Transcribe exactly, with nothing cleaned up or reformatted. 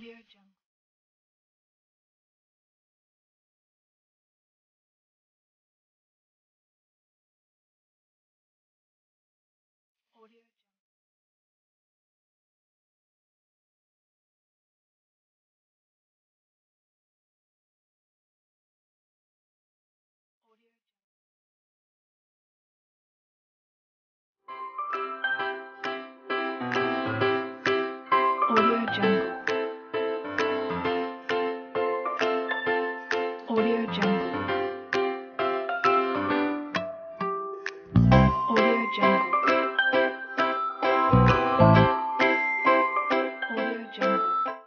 AudioJungle. AudioJungle. AudioJungle. AudioJungle. AudioJungle.